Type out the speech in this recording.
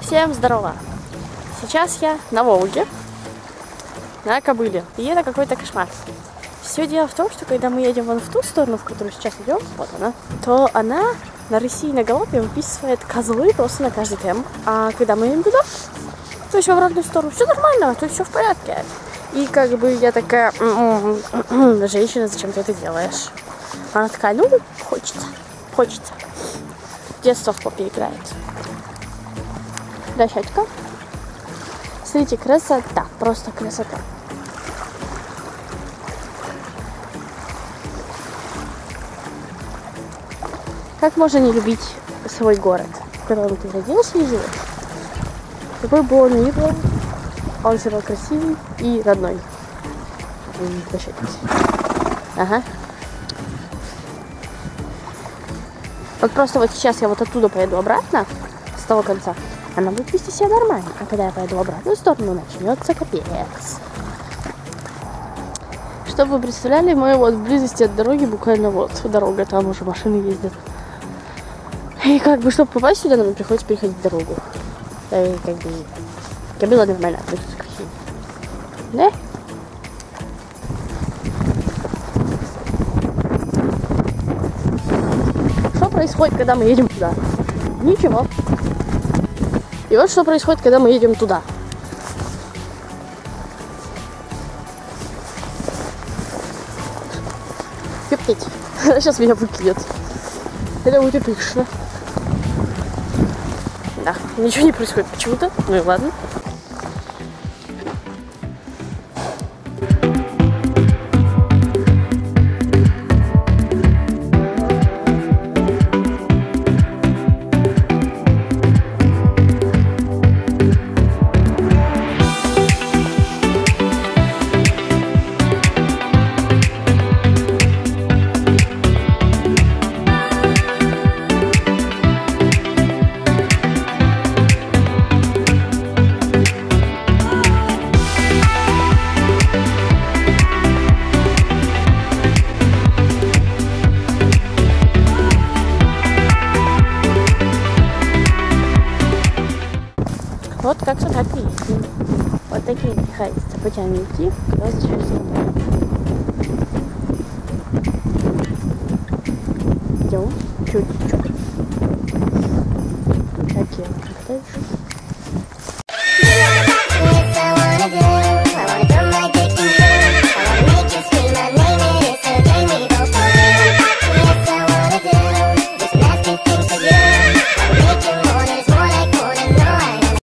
Всем здорова! Сейчас я на Волге, на Кобыле, и это какой-то кошмар. Все дело в том, что когда мы едем вон в ту сторону, в которую сейчас идем, вот она, то она на рыси и на галопе выписывает козлы просто на каждый темп. А когда мы едем туда, то еще в обратную сторону, все нормально, то все в порядке. И как бы я такая, женщина, зачем ты это делаешь? Она такая, ну, хочется. Детство в попе играет. Дощечка. Смотрите, красота, просто красота. Как можно не любить свой город, в котором ты родился и живешь? Какой бы он ни был, он все равно красивый и родной. Ага. Вот просто вот сейчас я вот оттуда поеду обратно, с того конца, она будет вести себя нормально. А когда я поеду в обратную сторону, начнется капец. Чтобы вы представляли, мы вот в близости от дороги, буквально вот дорога, там уже машины ездят. И как бы, чтобы попасть сюда, нам приходится переходить дорогу. И как бы, Кобыла нормально, то есть красиво. Да? Что происходит, когда мы едем туда? Ничего. И вот что происходит, когда мы едем туда. Пипеть. Сейчас меня выкинет. Это будет пышно. Да, ничего не происходит почему-то. Ну и ладно. Вот как-то так и есть. Вот такие хай событиями, когда сейчас идем чуть-чуть. Такие, как дальше.